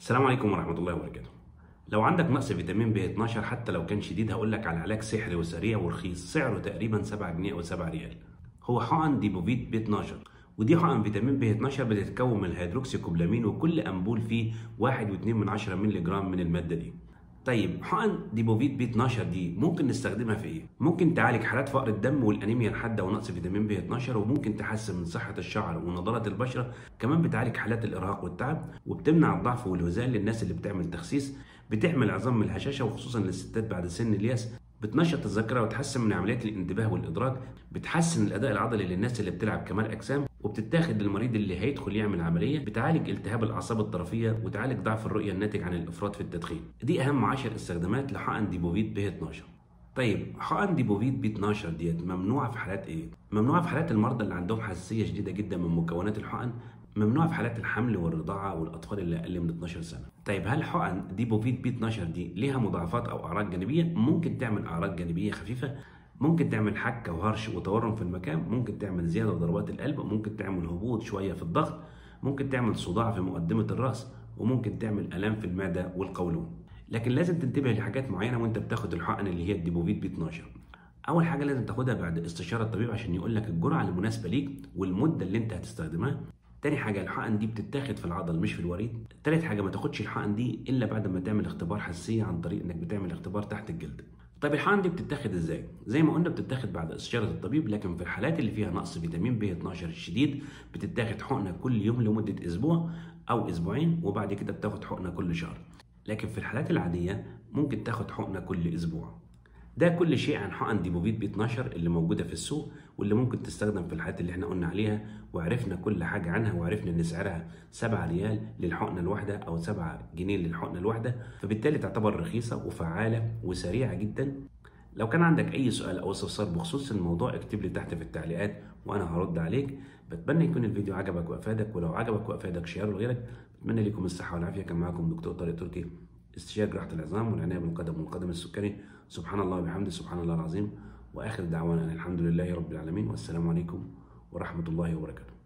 السلام عليكم ورحمة الله وبركاته. لو عندك نقص فيتامين B12 حتى لو كان شديد هقول لك على علاج سحري وسريع ورخيص، سعره تقريبا 7 جنيه أو 7 ريال. هو حقن ديبوفيت B12، ودي حقن فيتامين B12 بتتكون من الهيدروكسيكوبلامين، وكل أمبول فيه 1.2 مللي جرام من المادة دي. طيب حقن ديبوفيت B12 دي ممكن نستخدمها في ايه؟ ممكن تعالج حالات فقر الدم والانيميا الحاده ونقص فيتامين B12، وممكن تحسن من صحه الشعر ونضاره البشره، كمان بتعالج حالات الارهاق والتعب، وبتمنع الضعف والهزال للناس اللي بتعمل تخسيس، بتعمل عظام من الهشاشه وخصوصا للستات بعد سن الياس، بتنشط الذاكره وتحسن من عمليات الانتباه والادراك، بتحسن الاداء العضلي للناس اللي بتلعب كمال اجسام، وبتتاخد للمريض اللي هيدخل يعمل عمليه، بتعالج التهاب الاعصاب الطرفيه وتعالج ضعف الرؤيه الناتج عن الافراط في التدخين. دي اهم 10 استخدامات لحقن ديبوفيت B12. طيب حقن ديبوفيت B12 ديت ممنوعه في حالات ايه؟ ممنوعه في حالات المرضى اللي عندهم حساسيه شديده جدا من مكونات الحقن، ممنوعه في حالات الحمل والرضاعه والاطفال اللي اقل من 12 سنه. طيب هل حقن ديبوفيت B12 دي ليها مضاعفات او اعراض جانبيه؟ ممكن تعمل اعراض جانبيه خفيفه، ممكن تعمل حكه وهرش وتورم في المكان، ممكن تعمل زياده ضربات القلب، ممكن تعمل هبوط شويه في الضغط، ممكن تعمل صداع في مقدمه الراس، وممكن تعمل الام في المعده والقولون. لكن لازم تنتبه لحاجات معينه وانت بتاخد الحقن اللي هي الديبوفيت B12. اول حاجه لازم تاخدها بعد استشاره الطبيب عشان يقول لك الجرعه المناسبه ليك والمده اللي انت هتستخدمها. تاني حاجه الحقن دي بتتاخد في العضل مش في الوريد. تالت حاجه ما تاخدش الحقن دي الا بعد ما تعمل اختبار حساسيه عن طريق انك بتعمل اختبار تحت الجلد. طيب الحقن دي بتتاخد ازاي؟ زي ما قلنا بتتاخد بعد استشاره الطبيب، لكن في الحالات اللي فيها نقص فيتامين B12 الشديد بتتاخد حقنه كل يوم لمده اسبوع او اسبوعين، وبعد كده بتاخد حقنه كل شهر. لكن في الحالات العاديه ممكن تاخد حقنه كل اسبوع. ده كل شيء عن حقن ديبوفيت B12 اللي موجوده في السوق واللي ممكن تستخدم في الحالات اللي احنا قلنا عليها، وعرفنا كل حاجه عنها، وعرفنا ان سعرها 7 ريال للحقنه الواحده او 7 جنيه للحقنه الواحده، فبالتالي تعتبر رخيصه وفعاله وسريعه جدا. لو كان عندك اي سؤال او استفسار بخصوص الموضوع اكتب لي تحت في التعليقات وانا هرد عليك. بتمنى يكون الفيديو عجبك وافادك، ولو عجبك وافادك شيره لغيرك. بتمنى لكم الصحه والعافيه. كان معاكم دكتور طارق تركي، استشاري جراحة العظام والعناية بالقدم والقدم السكري. سبحان الله وبحمده، سبحان الله العظيم، وآخر دعوانا الحمد لله رب العالمين، والسلام عليكم ورحمة الله وبركاته.